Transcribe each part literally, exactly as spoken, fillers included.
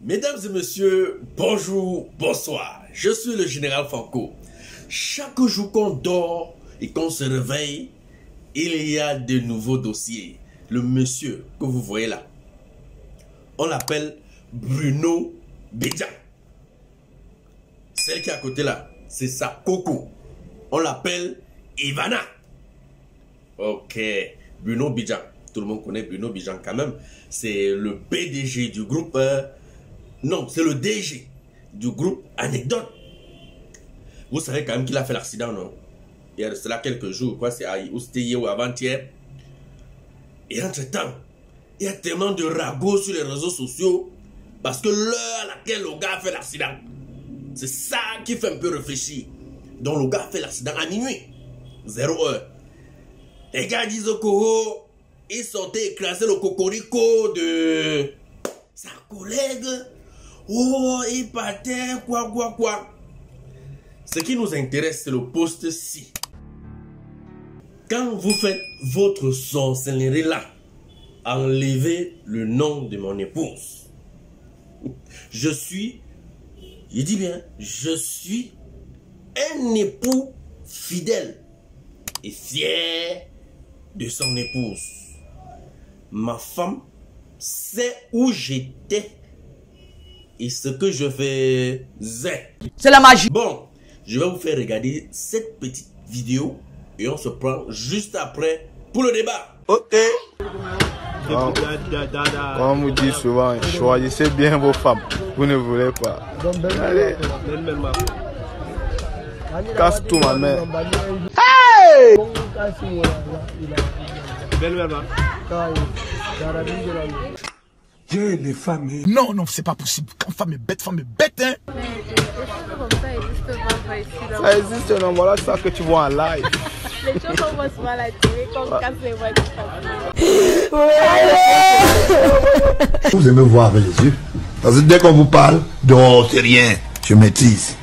Mesdames et messieurs, bonjour, bonsoir. Je suis le général Franco. Chaque jour qu'on dort et qu'on se réveille, il y a de nouveaux dossiers. Le monsieur que vous voyez là, on l'appelle Bruno Bidjang. Celle qui est à côté là, c'est sa coco. On l'appelle Ivana. Ok, Bruno Bidjang. Tout le monde connaît Bruno Bidjang quand même. C'est le P D G du groupe... Euh, Non, c'est le D G du groupe Anecdote. Vous savez quand même qu'il a fait l'accident, non? Il y a de cela quelques jours, quoi, c'est hier ou avant-hier. Et entre-temps, il y a tellement de ragots sur les réseaux sociaux parce que l'heure à laquelle le gars a fait l'accident, c'est ça qui fait un peu réfléchir. Donc le gars a fait l'accident à minuit, zéro heure. Les gars disent au coho, ils sortaient écraser le cocorico de sa collègue. Oh, il partait, quoi, quoi, quoi. Ce qui nous intéresse, c'est le poste-ci. Quand vous faites votre sorcellerie là, enlevez le nom de mon épouse. Je suis, il dit bien, je suis un époux fidèle et fier de son épouse. Ma femme sait où j'étais et ce que je faisais. C'est la magie. Bon, je vais vous faire regarder cette petite vidéo et on se prend juste après pour le débat. Ok. Wow. Comme vous dites souvent, choisissez bien vos femmes. Vous ne voulez pas. Allez. Casse tout ma mère. Hey! Dieu les femmes. Non, non, c'est pas possible. Quand femme est bête, femme est bête, hein. Ça existe, non, voilà ça que tu vois en live. Les choses qu'on voit souvent à la télé, quand on casse les voix de famille. Vous aimez voir avec les yeux. Parce que dès qu'on vous parle, non, c'est rien, je maîtrise.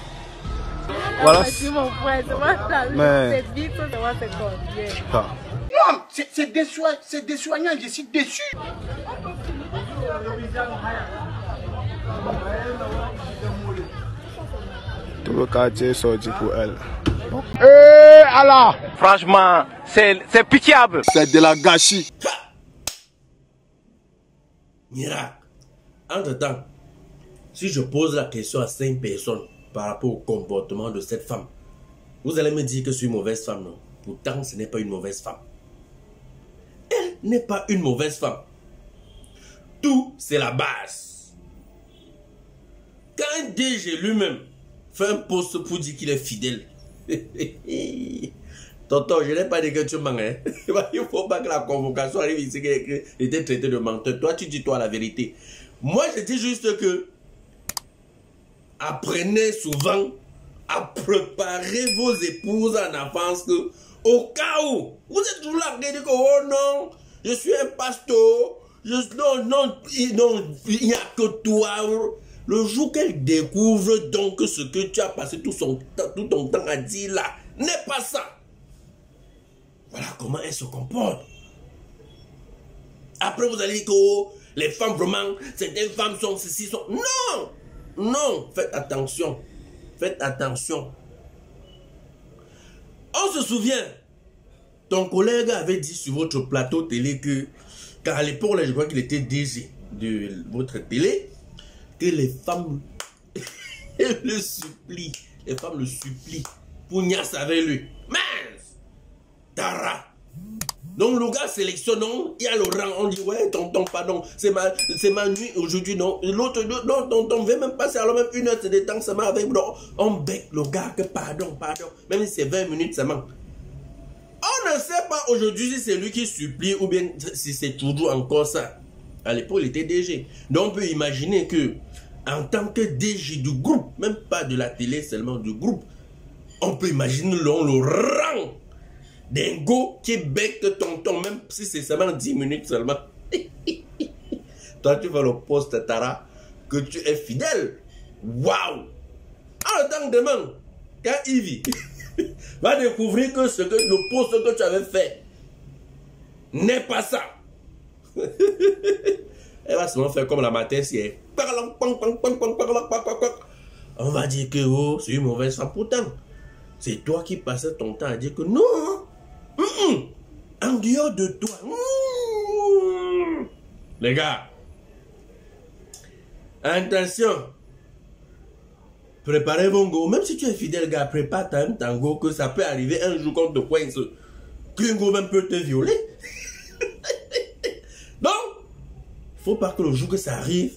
Voilà. C'est mon frère, c'est moi, c'est vite, c'est moi, c'est quoi. Non, c'est des soignants, c'est des soignants, je suis déçu. Tout le quartier est sorti pour elle. Eh Allah! Franchement, c'est pitiable. C'est de la gâchis. Miracle. Entre-temps, si je pose la question à cinq personnes par rapport au comportement de cette femme, vous allez me dire que je suis une mauvaise femme, non? Pourtant, ce n'est pas une mauvaise femme. Elle n'est pas une mauvaise femme. Tout, c'est la base. Quand D G lui-même fait un poste pour dire qu'il est fidèle. Tonton, je n'ai pas dit que tu mens. Hein? Il ne faut pas que la convocation arrive ici et t'es traité de menteur. Toi, tu dis toi la vérité. Moi, je dis juste que apprenez souvent à préparer vos épouses en avance que, au cas où vous êtes toujours là, vous dites que oh non, je suis un pasteur. Je, non, non, non, il n'y a que toi. Le jour qu'elle découvre donc ce que tu as passé tout, son, tout ton temps à dire là, n'est pas ça. Voilà comment elle se comporte. Après vous allez dire que oh, les femmes vraiment, certaines femmes sont ceci, sont... Non, non, faites attention. Faites attention. On se souvient, ton collègue avait dit sur votre plateau télé que... Car à l'époque, je crois qu'il était D G de votre télé, que les femmes le supplient. Les femmes le supplient pour niasse avec lui. Mince! Tara! Donc le gars sélectionne, il y a le rang, on dit ouais, tonton, pardon, c'est ma, ma nuit aujourd'hui, non. L'autre, non, tonton, ne veut même pas, c'est alors même une heure, c'est des temps seulement avec. Non, on bec le gars que pardon, pardon, même si c'est vingt minutes seulement. On ne sait pas aujourd'hui si c'est lui qui supplie ou bien si c'est toujours encore ça. À l'époque, il était D G. Donc, on peut imaginer que, en tant que D G du groupe, même pas de la télé, seulement du groupe, on peut imaginer le rang d'un go qui bec tonton, même si c'est seulement dix minutes seulement. Toi, tu vas le poste, Tara, que tu es fidèle. Waouh! En tant que demain, quand il vit. Va découvrir que, ce que le poste que tu avais fait n'est pas ça. Elle va seulement faire comme la mathèse qui est. On va dire que oh, c'est une mauvaise femme. Pourtant, c'est toi qui passais ton temps à dire que non, hein? Mm-mm. En dehors de toi. Mm-mm. Les gars, attention. Préparez vos go. Même si tu es fidèle, gars, prépare ta tango que ça peut arriver un jour qu'on te coince. Qu'un go même peut te violer. Donc, faut pas que le jour que ça arrive,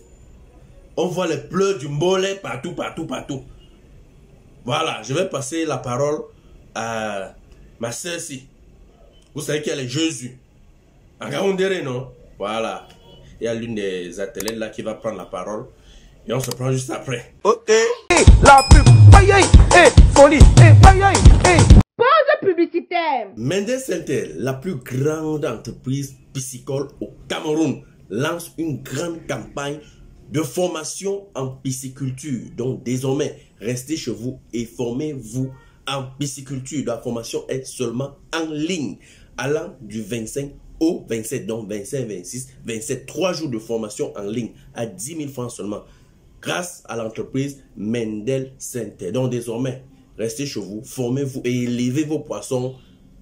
on voit les pleurs du mollet partout, partout, partout. Voilà, je vais passer la parole à ma soeur-ci. Vous savez qu'elle est Jésus. En Gaoundéré, non? Voilà. Il y a l'une des athlètes là qui va prendre la parole. Et on se prend juste après. Ok. La pub. Aïe aïe. Eh, folie. Eh, aïe aïe. Eh. Pause publicitaire. Mendel Sinter, la plus grande entreprise piscicole au Cameroun, lance une grande campagne de formation en pisciculture. Donc désormais, restez chez vous et formez-vous en pisciculture. La formation est seulement en ligne, allant du vingt-cinq au vingt-sept, donc vingt-cinq, vingt-six, vingt-sept, trois jours de formation en ligne à dix mille francs seulement, grâce à l'entreprise Mendel Sinter. Donc désormais, restez chez vous, formez-vous et élevez vos poissons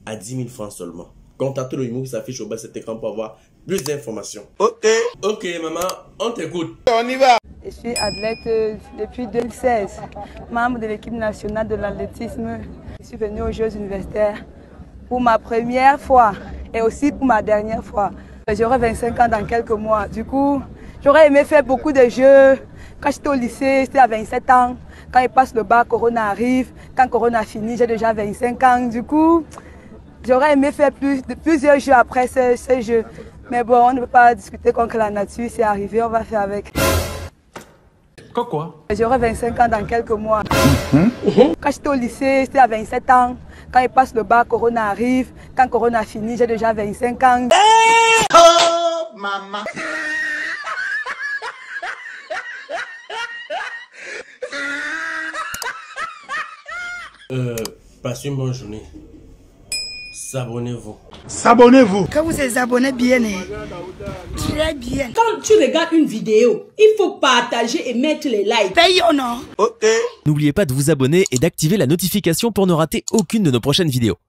à dix mille francs seulement. Contactez le numéro qui s'affiche au bas de cet écran pour avoir plus d'informations. Ok. Ok, maman, on t'écoute. On y va. Je suis athlète depuis deux mille seize, membre de l'équipe nationale de l'athlétisme. Je suis venue aux Jeux universitaires pour ma première fois et aussi pour ma dernière fois. J'aurai vingt-cinq ans dans quelques mois. Du coup, j'aurais aimé faire beaucoup de jeux. Quand j'étais au lycée, j'étais à vingt-sept ans. Quand il passe le bac, Corona arrive. Quand Corona finit, j'ai déjà vingt-cinq ans. Du coup, j'aurais aimé faire plus, plusieurs jeux après ce, ce jeu. Mais bon, on ne peut pas discuter contre la nature, c'est arrivé, on va faire avec. Quoi? J'aurai vingt-cinq ans dans quelques mois. Mm-hmm. Quand j'étais au lycée, j'étais à vingt-sept ans. Quand il passe le bac, Corona arrive. Quand Corona finit, j'ai déjà vingt-cinq ans. Hey! Oh, maman! euh, passez une bonne journée. S'abonnez-vous. S'abonnez-vous. Quand vous êtes abonné bien, très bien. Quand tu regardes une vidéo, il faut partager et mettre les likes. Paye ou non? Ok. N'oubliez pas de vous abonner et d'activer la notification pour ne rater aucune de nos prochaines vidéos.